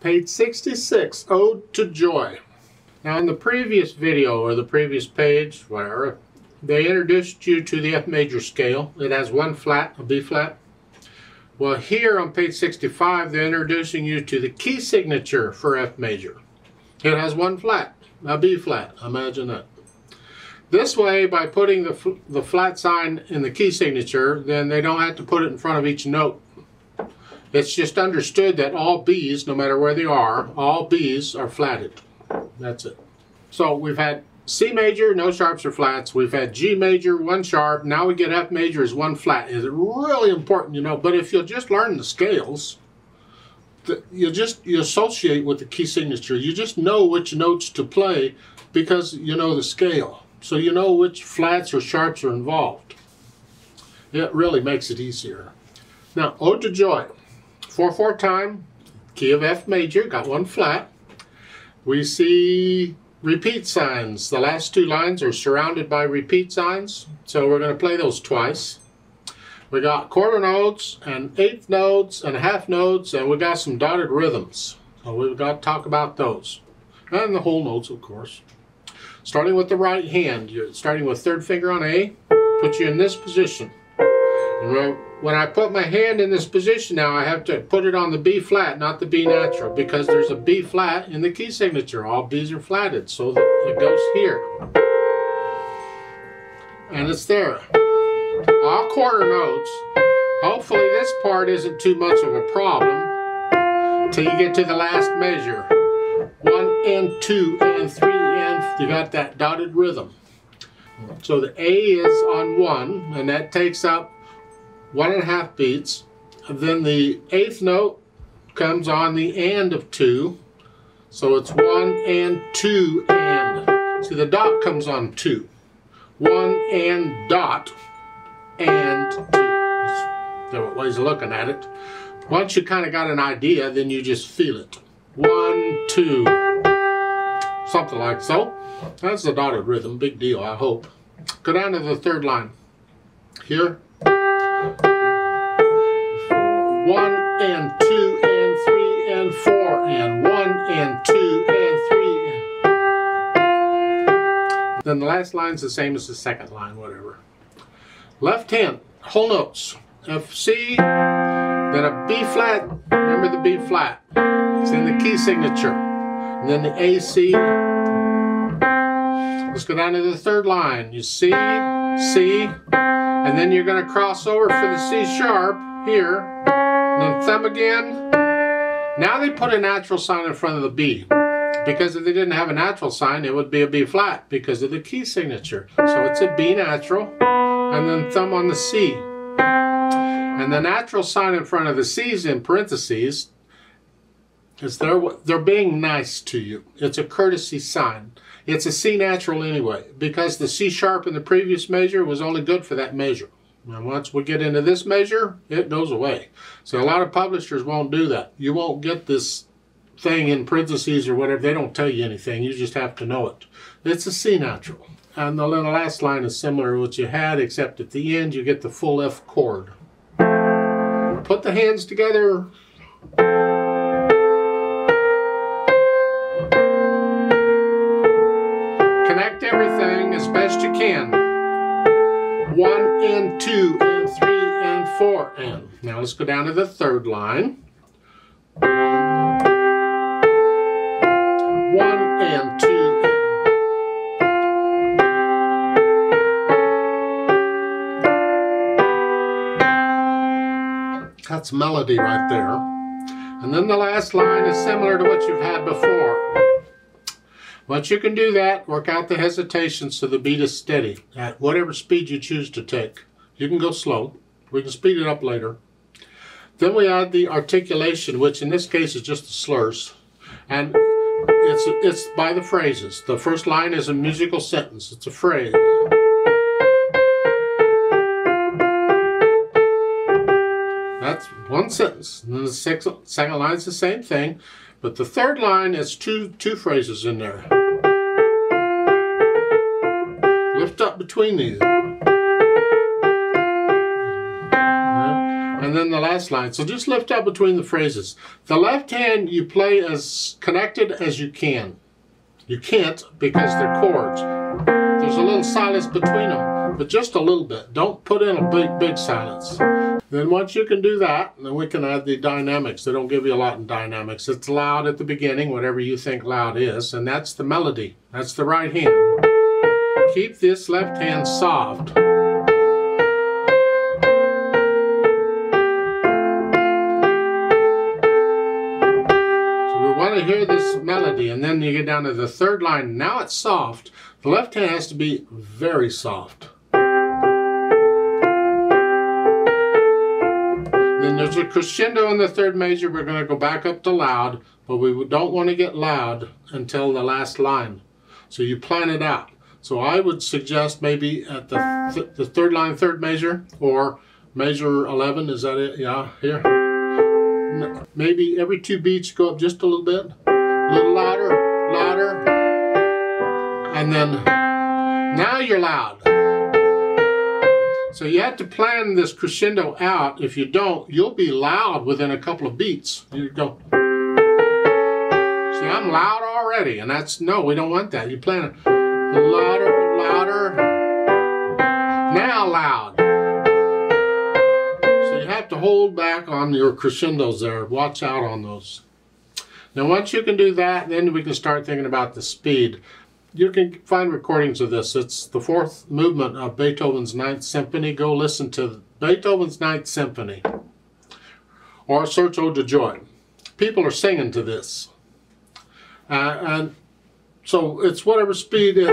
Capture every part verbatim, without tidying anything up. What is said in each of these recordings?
Page sixty-six, Ode to Joy. Now in the previous video, or the previous page, whatever, they introduced you to the F major scale. It has one flat, a B flat. Well, here on page sixty-five, they're introducing you to the key signature for F major. It has one flat, a B flat, imagine that. This way, by putting the, fl the flat sign in the key signature, then they don't have to put it in front of each note. It's just understood that all B's, no matter where they are, all B's are flatted. That's it. So we've had C major, no sharps or flats. We've had G major, one sharp. Now we get F major is one flat. It's really important, you know, but if you'll just learn the scales, you just you associate with the key signature. You just know which notes to play because you know the scale. So you know which flats or sharps are involved. It really makes it easier. Now, Ode to Joy. four four time, key of F major, got one flat. We see repeat signs. The last two lines are surrounded by repeat signs, so we're going to play those twice. We got quarter notes and eighth notes and half notes, and we got some dotted rhythms. So we've got to talk about those. And the whole notes, of course. Starting with the right hand, you're starting with third finger on A, put you in this position. When I put my hand in this position now, I have to put it on the B flat, not the B natural, because there's a B flat in the key signature. All B's are flatted, so it goes here. And it's there. All quarter notes. Hopefully this part isn't too much of a problem till you get to the last measure. One and two and three and you got that dotted rhythm. So the A is on one, and that takes up one and a half beats. Then the eighth note comes on the and of two, so it's one and two and. See, the dot comes on two. One and dot and two. That's different ways of looking at it. Once you kind of got an idea, then you just feel it. One, two, something like so. That's the dotted rhythm, big deal, I hope. Go down to the third line. Here. One and two and three and four and one and two and three. Then the last line's the same as the second line, whatever. Left hand, whole notes. F C, then a B flat. Remember the B flat. It's in the key signature. And then the A C. Let's go down to the third line. You C, C, and then you're going to cross over for the C sharp here. And then thumb again. Now they put a natural sign in front of the B, because if they didn't have a natural sign, it would be a B flat because of the key signature. So it's a B natural, and then thumb on the C. And the natural sign in front of the C is in parentheses, because they're, they're being nice to you. It's a courtesy sign. It's a C natural anyway, because the C sharp in the previous measure was only good for that measure. And once we get into this measure, it goes away. So a lot of publishers won't do that. You won't get this thing in parentheses or whatever. They don't tell you anything. You just have to know it. It's a C natural. And the last line is similar to what you had, except at the end you get the full F chord. Put the hands together. Connect everything as best you can. One and two and three and four and. Now let's go down to the third line. One and two and. That's melody right there. And then the last line is similar to what you've had before. Once you can do that, work out the hesitation so the beat is steady at whatever speed you choose to take. You can go slow. We can speed it up later. Then we add the articulation, which in this case is just the slurs. And it's, it's by the phrases. The first line is a musical sentence. It's a phrase. That's one sentence. And then the sixth, second line is the same thing. But the third line is two, two phrases in there. Lift up between these. And and then the last line. So just lift up between the phrases. The left hand you play as connected as you can. You can't because they're chords. There's a little silence between them, but just a little bit. Don't put in a big, big silence. Then once you can do that, then we can add the dynamics. They don't give you a lot in dynamics. It's loud at the beginning, whatever you think loud is, and that's the melody. That's the right hand. Keep this left hand soft. To hear this melody, and then you get down to the third line. Now it's soft. The left hand has to be very soft. Then there's a crescendo in the third major. We're going to go back up to loud, but we don't want to get loud until the last line. So you plan it out. So I would suggest maybe at the th the third line, third major, or major eleven. Is that it? Yeah, here. Maybe every two beats go up just a little bit, a little louder, louder, and then now you're loud. So you have to plan this crescendo out. If you don't, you'll be loud within a couple of beats. You go, see, I'm loud already, and that's, no, we don't want that. You plan it louder, louder, now loud. Have to hold back on your crescendos there. Watch out on those. Now once you can do that, then we can start thinking about the speed. You can find recordings of this. It's the fourth movement of Beethoven's Ninth Symphony. Go listen to Beethoven's Ninth Symphony or search Ode to Joy. People are singing to this. Uh, and so it's whatever speed is.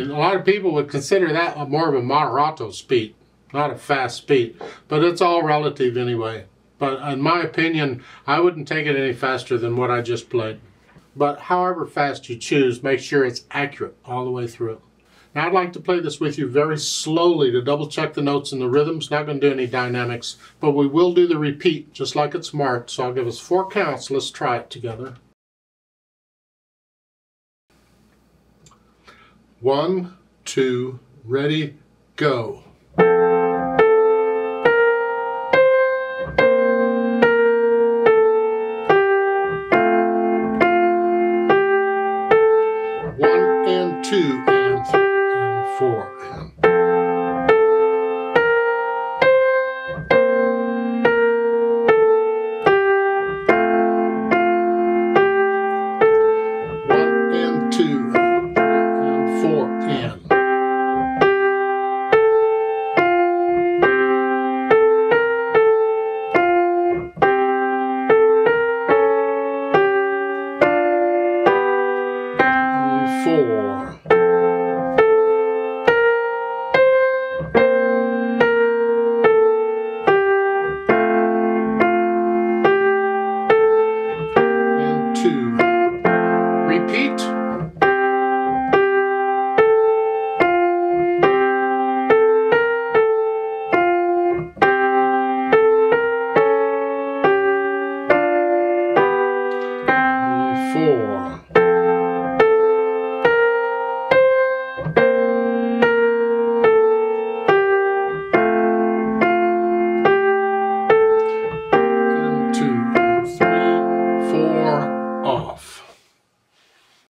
A lot of people would consider that more of a moderato speed, not a fast speed, but it's all relative anyway. But in my opinion, I wouldn't take it any faster than what I just played. But however fast you choose, make sure it's accurate all the way through it. Now I'd like to play this with you very slowly to double check the notes and the rhythms. Not going to do any dynamics, but we will do the repeat just like it's marked. So I'll give us four counts. Let's try it together. One, two, ready, go.